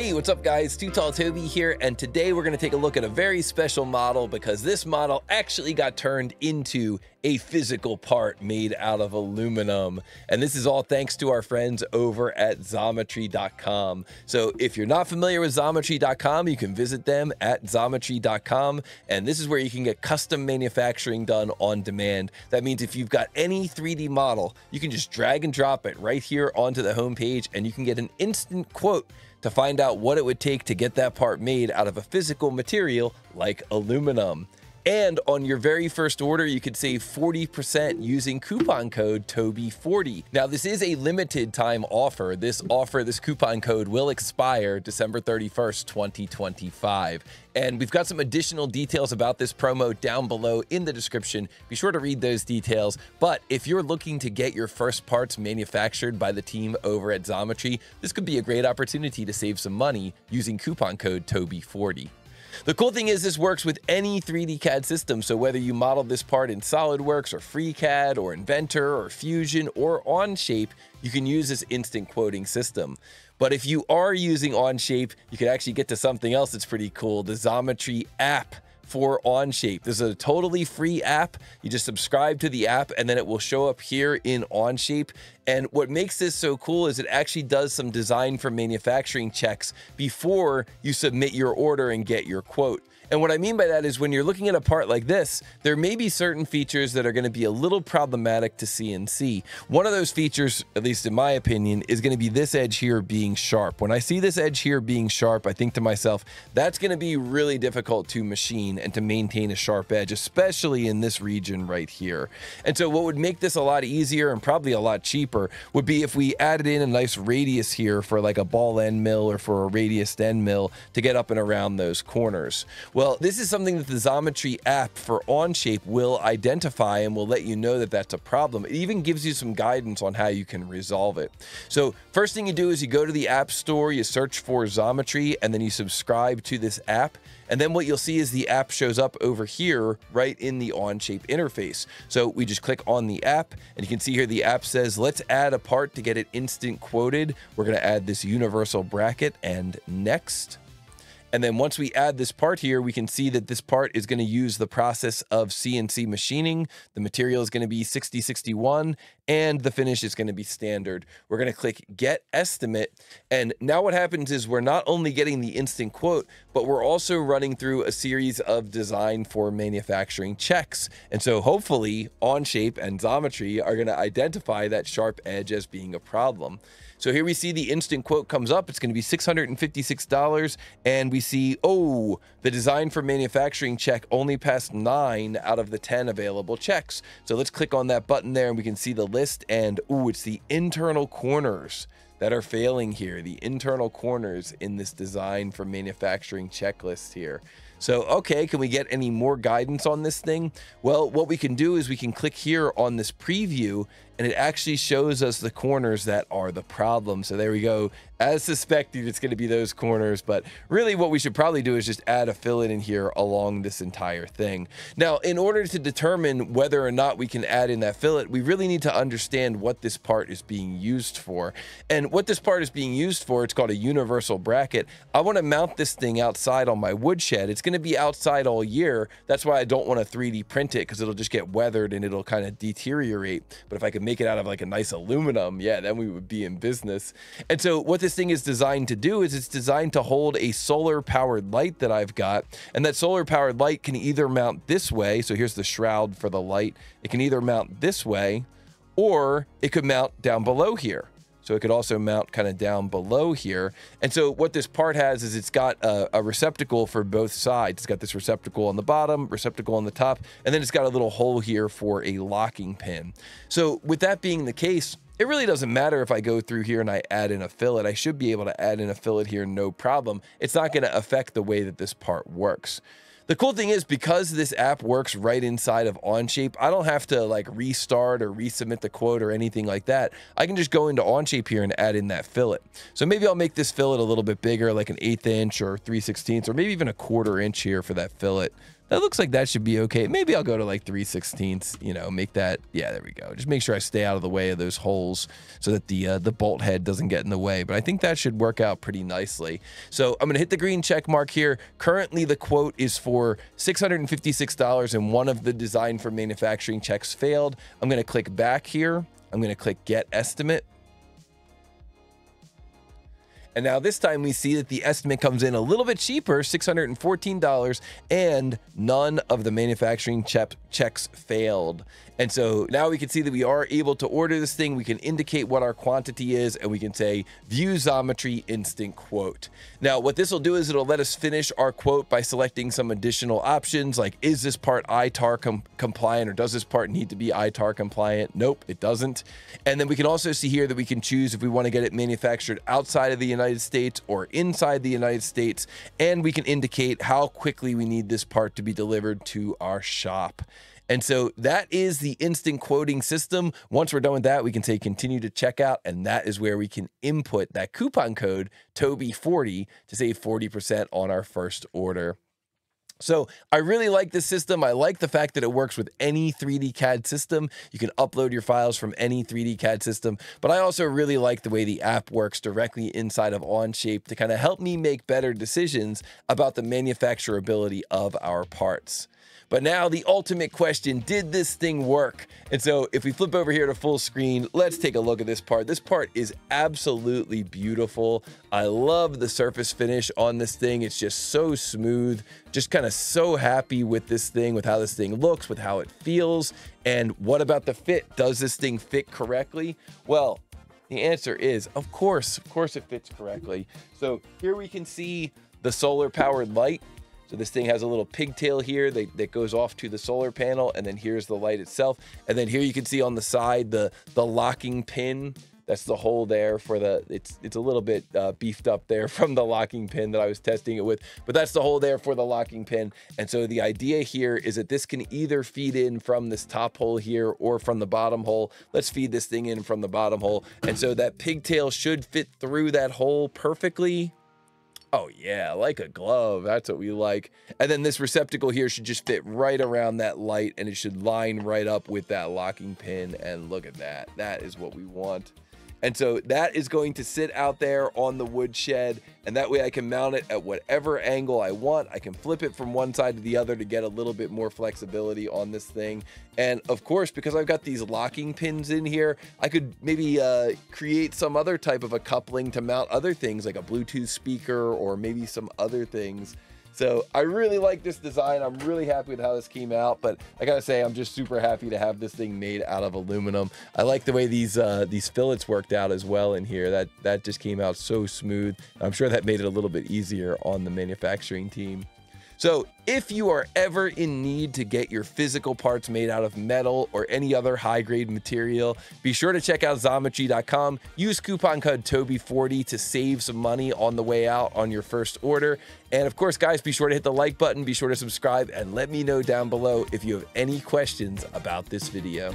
Hey, what's up guys? Too Tall Toby here, and today we're going to take a look at a very special model because this model actually got turned into a physical part made out of aluminum. And this is all thanks to our friends over at Xometry.com. So if you're not familiar with Xometry.com, you can visit them at Xometry.com. And this is where you can get custom manufacturing done on demand. That means if you've got any 3D model, you can just drag and drop it right here onto the homepage and you can get an instant quote to find out what it would take to get that part made out of a physical material like aluminum. And on your very first order, you could save 40% using coupon code TOBY40. Now, this is a limited time offer. This coupon code will expire December 31st, 2025. And we've got some additional details about this promo down below in the description. Be sure to read those details. But if you're looking to get your first parts manufactured by the team over at Xometry, this could be a great opportunity to save some money using coupon code TOBY40. The cool thing is this works with any 3D CAD system, so whether you model this part in SOLIDWORKS or FreeCAD or Inventor or Fusion or Onshape, you can use this instant quoting system. But if you are using Onshape, you can actually get to something else that's pretty cool, the Xometry app for Onshape. This is a totally free app. You just subscribe to the app and then it will show up here in Onshape. And what makes this so cool is it actually does some design for manufacturing checks before you submit your order and get your quote. And what I mean by that is when you're looking at a part like this, there may be certain features that are going to be a little problematic to CNC. One of those features, at least in my opinion, is going to be this edge here being sharp. When I see this edge here being sharp, I think to myself, that's going to be really difficult to machine and to maintain a sharp edge, especially in this region right here. And so what would make this a lot easier and probably a lot cheaper would be if we added in a nice radius here for like a ball end mill or for a radiused end mill to get up and around those corners. Well, this is something that the Xometry app for Onshape will identify and will let you know that that's a problem. It even gives you some guidance on how you can resolve it. So first thing you do is you go to the app store, you search for Xometry, and then you subscribe to this app. And then what you'll see is the app shows up over here right in the Onshape interface. So we just click on the app and you can see here the app says, let's add a part to get it instant quoted. We're going to add this universal bracket and next. And then once we add this part here, we can see that this part is going to use the process of CNC machining. The material is going to be 6061 and the finish is going to be standard. We're going to click Get Estimate. And now what happens is we're not only getting the instant quote, but we're also running through a series of design for manufacturing checks. And so hopefully Onshape and Xometry are going to identify that sharp edge as being a problem. So here we see the instant quote comes up. It's going to be $656. And we see, oh, the design for manufacturing check only passed 9 out of the 10 available checks. So let's click on that button there and we can see the list. And oh, it's the internal corners that are failing here, the internal corners in this design for manufacturing checklist here. So, okay, can we get any more guidance on this thing? Well, what we can do is we can click here on this preview and it actually shows us the corners that are the problem. So there we go. As suspected, it's going to be those corners, but really what we should probably do is just add a fillet in here along this entire thing. Now, in order to determine whether or not we can add in that fillet, we really need to understand what this part is being used for. And what this part is being used for, it's called a universal bracket. I want to mount this thing outside on my woodshed. It's going to be outside all year. That's why I don't want to 3D print it because it'll just get weathered and it'll kind of deteriorate. But if I can make it out of like a nice aluminum, yeah, then we would be in business. And so what this thing is designed to do is it's designed to hold a solar powered light that I've got, and that solar powered light can either mount this way. So here's the shroud for the light. It can either mount this way or it could mount down below here. So it could also mount kind of down below here. And so what this part has is it's got a receptacle for both sides. It's got this receptacle on the bottom, receptacle on the top, and then it's got a little hole here for a locking pin. So with that being the case, it really doesn't matter if I go through here and I add in a fillet. I should be able to add in a fillet here, no problem. It's not going to affect the way that this part works. The cool thing is because this app works right inside of Onshape, I don't have to like restart or resubmit the quote or anything like that. I can just go into Onshape here and add in that fillet. So maybe I'll make this fillet a little bit bigger, like an 1/8 inch or 3/16, or maybe even a 1/4 inch here for that fillet. That looks like that should be okay. Maybe I'll go to like 3/16, you know, make that. Yeah, there we go. Just make sure I stay out of the way of those holes so that the bolt head doesn't get in the way. But I think that should work out pretty nicely. So I'm going to hit the green check mark here. Currently, the quote is for $656 and one of the design for manufacturing checks failed. I'm going to click back here. I'm going to click get estimate. And now this time we see that the estimate comes in a little bit cheaper, $614, and none of the manufacturing checks failed. And so now we can see that we are able to order this thing. We can indicate what our quantity is, and we can say view Xometry instant quote. Now what this will do is it'll let us finish our quote by selecting some additional options, like is this part ITAR compliant, or does this part need to be ITAR compliant? Nope, it doesn't. And then we can also see here that we can choose if we want to get it manufactured outside of the United States or inside the United States, and we can indicate how quickly we need this part to be delivered to our shop. And so that is the instant quoting system. Once we're done with that, we can say continue to checkout, and that is where we can input that coupon code TOBY40 to save 40% on our first order. So I really like this system. I like the fact that it works with any 3D CAD system. You can upload your files from any 3D CAD system, but I also really like the way the app works directly inside of Onshape to kind of help me make better decisions about the manufacturability of our parts. But now the ultimate question, did this thing work? And so if we flip over here to full screen, let's take a look at this part. This part is absolutely beautiful. I love the surface finish on this thing. It's just so smooth, just kind of so happy with this thing, with how this thing looks, with how it feels. And what about the fit? Does this thing fit correctly? Well, the answer is, of course it fits correctly. So here we can see the solar powered light. So this thing has a little pigtail here that goes off to the solar panel, and then here's the light itself. And then here you can see on the side the locking pin. That's the hole there for the, it's a little bit beefed up there from the locking pin that I was testing it with, but that's the hole there for the locking pin. And so the idea here is that this can either feed in from this top hole here or from the bottom hole. Let's feed this thing in from the bottom hole. And so that pigtail should fit through that hole perfectly. Oh yeah, like a glove, that's what we like. And then this receptacle here should just fit right around that light, and it should line right up with that locking pin, and look at that, that is what we want. And so that is going to sit out there on the wood shed, and that way I can mount it at whatever angle I want. I can flip it from one side to the other to get a little bit more flexibility on this thing. And of course, because I've got these locking pins in here, I could maybe create some other type of a coupling to mount other things like a Bluetooth speaker or maybe some other things. So I really like this design. I'm really happy with how this came out, but I gotta say, I'm just super happy to have this thing made out of aluminum. I like the way these fillets worked out as well in here. That just came out so smooth. I'm sure that made it a little bit easier on the manufacturing team. So if you are ever in need to get your physical parts made out of metal or any other high-grade material, be sure to check out Xometry.com. Use coupon code TOBY40 to save some money on the way out on your first order. And of course, guys, be sure to hit the like button, be sure to subscribe, and let me know down below if you have any questions about this video.